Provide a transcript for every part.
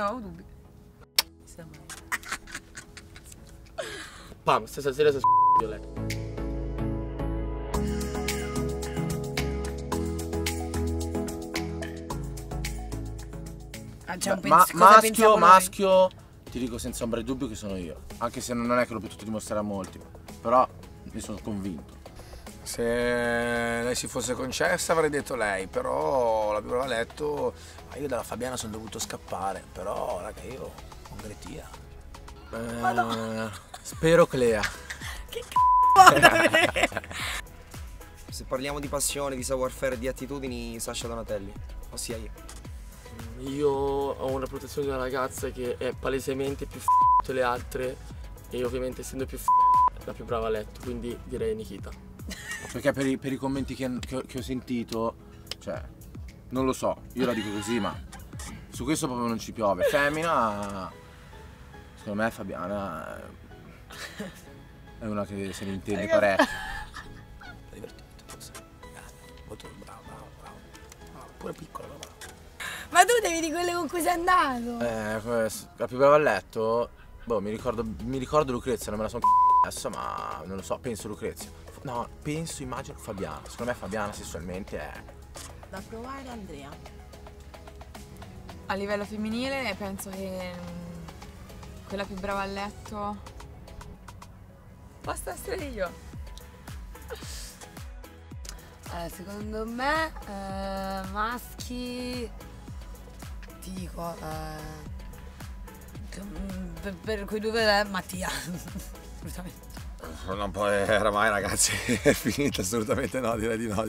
Non avevo dubbi. Pam, stasera sei Violetta. Maschio, ti dico senza ombra di dubbio che sono io. Anche se non è che l'ho potuto dimostrare a molti, però ne sono convinto. Se lei si fosse concessa avrei detto lei, però l'avevo letto. Io dalla Fabiana sono dovuto scappare, però raga, io con Gretia. Spero Klea. Che c***o. Se parliamo di passione, di savoir-faire e di attitudini, Sasha Donatelli, ossia io. Io ho una protezione di una ragazza che è palesemente più f***o le altre e ovviamente essendo più f***o la più brava a letto, quindi direi Nikita. Perché per i commenti che ho sentito, cioè, non lo so, io la dico così, ma su questo proprio non ci piove. Femmina, secondo me Fabiana è una che se ne intende parecchio. È divertente, forse. Molto brava, pure piccola, brava. Ma tu devi di quelle con cui sei andato! La più brava a letto, boh, mi ricordo Lucrezia, non me la sono adesso, ma non lo so, penso Lucrezia. No, penso, immagino Fabiana. Secondo me Fabiana sessualmente è... Da provare Andrea. A livello femminile penso che quella più brava a letto possa essere io. Secondo me maschi... Ti dico, per quei due Mattia, assolutamente. Non può, oramai ragazzi, è finita, assolutamente no, direi di no.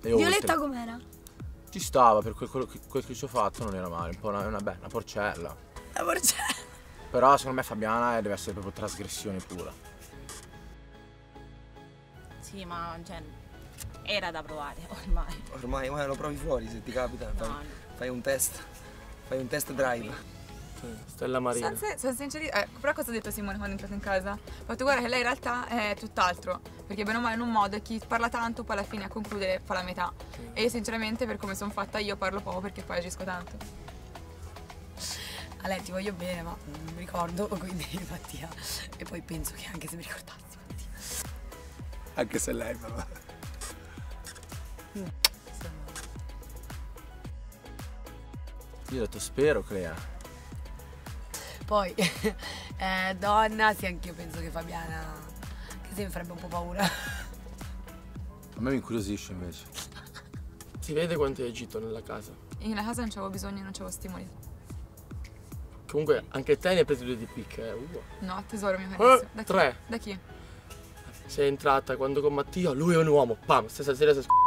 E Violetta com'era? Ci stava, per quel che ci ho fatto non era male, un po' una porcella. Una porcella? Però secondo me Fabiana deve essere proprio trasgressione pura. Sì, ma cioè, era da provare, ormai. Ormai lo provi fuori, se ti capita. No. Fai un test drive. Stella Maria. Sono sincerissima, però cosa ha detto Simone quando è entrato in casa? Ha fatto guarda che lei in realtà è tutt'altro, perché bene o male in un modo chi parla tanto poi alla fine a concludere fa la metà. Sì. E sinceramente per come sono fatta io parlo poco perché poi agisco tanto. A lei ti voglio bene ma non mi ricordo, quindi Mattia. E poi penso che anche se mi ricordassi Mattia. Anche se lei però. Mm. Io ho detto spero Klea. Poi donna sì, anch'io penso che Fabiana, che se mi farebbe un po' paura. A me mi incuriosisce invece. Si vede quanto è agito nella casa. Io nella casa non c'avevo bisogno, non c'avevo stimoli. Comunque anche te ne hai presi due di picche, Ugo. No tesoro, mio carissimo. Da chi? Tre. Da chi? Sei entrata quando con Mattia, lui è un uomo, pam, stasera sei scoperto.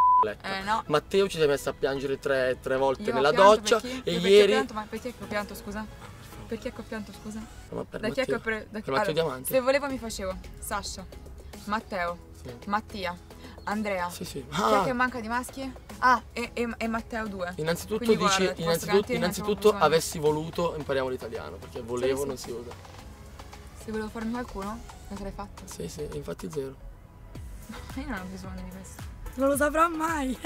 No. Matteo ci si è messo a piangere tre volte io nella doccia e ieri... Perché ho pianto, scusa? Perché ho pianto, scusa? Ma per da Matteo, chi è che ho per Matteo Diamante. Se volevo mi facevo Sasha, Matteo, sì. Mattia, Andrea. Sì, sì. Chi è che manca di maschi? Ah, e Matteo 2. Innanzitutto quindi, dici, guarda, innanzitutto avessi voluto, impariamo l'italiano, perché volevo sì. Non si usa. Se volevo farmi qualcuno, lo sarei fatto. Sì, sì, infatti zero. Io non ho bisogno di questo. Non lo saprò mai!